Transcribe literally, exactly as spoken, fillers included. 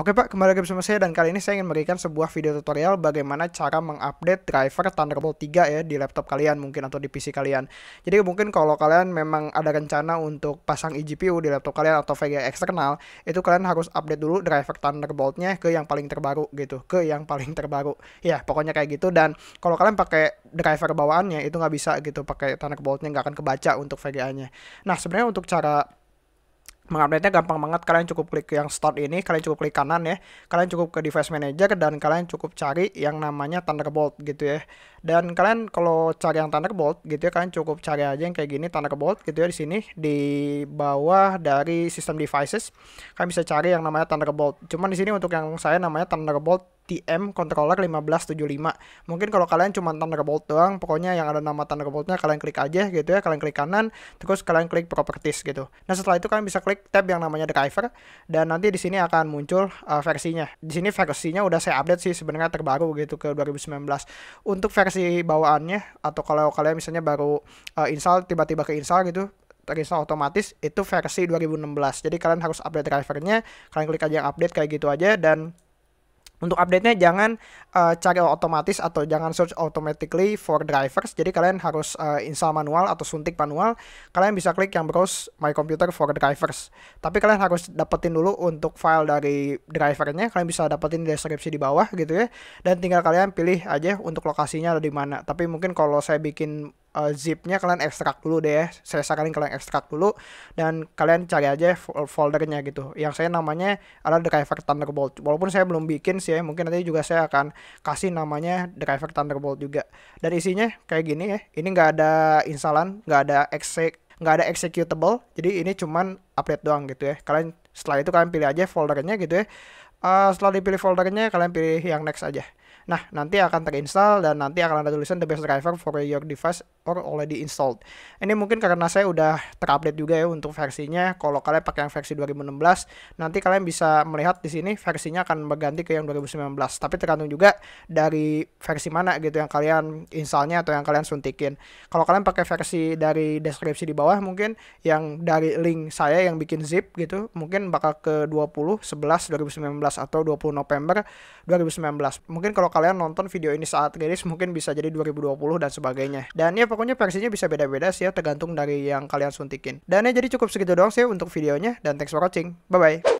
Oke Pak, kembali lagi bersama saya dan kali ini saya ingin memberikan sebuah video tutorial bagaimana cara mengupdate driver Thunderbolt tiga ya di laptop kalian mungkin atau di P C kalian. Jadi mungkin kalau kalian memang ada rencana untuk pasang eGPU di laptop kalian atau V G A eksternal, itu kalian harus update dulu driver Thunderbolt-nya ke yang paling terbaru gitu, ke yang paling terbaru. Ya, pokoknya kayak gitu, dan kalau kalian pakai driver bawaannya itu nggak bisa gitu, pakai Thunderbolt-nya nggak akan kebaca untuk V G A-nya. Nah, sebenarnya untuk cara mengupdate-nya gampang banget, kalian cukup klik yang start ini, kalian cukup klik kanan ya, kalian cukup ke Device Manager dan kalian cukup cari yang namanya Thunderbolt gitu ya. Dan kalian kalau cari yang Thunderbolt gitu ya, kalian cukup cari aja yang kayak gini, Thunderbolt gitu ya, di sini di bawah dari System Devices kalian bisa cari yang namanya Thunderbolt. Cuman di sini untuk yang saya namanya Thunderbolt T M Controller lima belas tujuh puluh lima. Mungkin kalau kalian cuma Thunderbolt doang, pokoknya yang ada nama Thunderboltnya kalian klik aja gitu ya, kalian klik kanan, terus kalian klik Properties gitu. Nah setelah itu kalian bisa klik tab yang namanya Driver dan nanti di sini akan muncul uh, versinya. Di sini versinya udah saya update sih sebenarnya terbaru gitu ke dua ribu sembilan belas. Untuk versi bawaannya atau kalau kalian misalnya baru uh, install tiba-tiba ke install gitu, terinstall otomatis itu versi dua ribu enam belas. Jadi kalian harus update drivernya, kalian klik aja yang update kayak gitu aja. Dan untuk update-nya jangan uh, cari otomatis atau jangan search automatically for drivers. Jadi kalian harus uh, install manual atau suntik manual. Kalian bisa klik yang browse my computer for drivers. Tapi kalian harus dapetin dulu untuk file dari drivernya. Kalian bisa dapetin di deskripsi di bawah gitu ya. Dan tinggal kalian pilih aja untuk lokasinya ada di mana. Tapi mungkin kalau saya bikin Uh, zipnya kalian ekstrak dulu deh ya. Saya saranin kalian ekstrak dulu dan kalian cari aja foldernya gitu. Yang saya namanya adalah driver Thunderbolt. Walaupun saya belum bikin sih ya, mungkin nanti juga saya akan kasih namanya driver Thunderbolt juga. Dan isinya kayak gini ya. Ini nggak ada instalan, nggak ada exec, nggak ada executable. Jadi ini cuman update doang gitu ya. Kalian setelah itu kalian pilih aja foldernya gitu ya. Uh, setelah dipilih foldernya kalian pilih yang next aja. Nah, nanti akan terinstall dan nanti akan ada tulisan the best driver for your device or already installed. Ini mungkin karena saya udah terupdate juga ya untuk versinya. Kalau kalian pakai yang versi dua ribu enam belas, nanti kalian bisa melihat di sini versinya akan berganti ke yang dua ribu sembilan belas. Tapi tergantung juga dari versi mana gitu yang kalian installnya atau yang kalian suntikin. Kalau kalian pakai versi dari deskripsi di bawah mungkin yang dari link saya yang bikin zip gitu, mungkin bakal ke dua puluh sebelas dua ribu sembilan belas atau dua puluh November dua ribu sembilan belas. Mungkin kalau kalian nonton video ini saat rilis mungkin bisa jadi dua ribu dua puluh dan sebagainya. Dan ya pokoknya versinya bisa beda-beda sih ya, tergantung dari yang kalian suntikin. Dan ya jadi cukup segitu doang sih untuk videonya, dan thanks for watching. Bye-bye.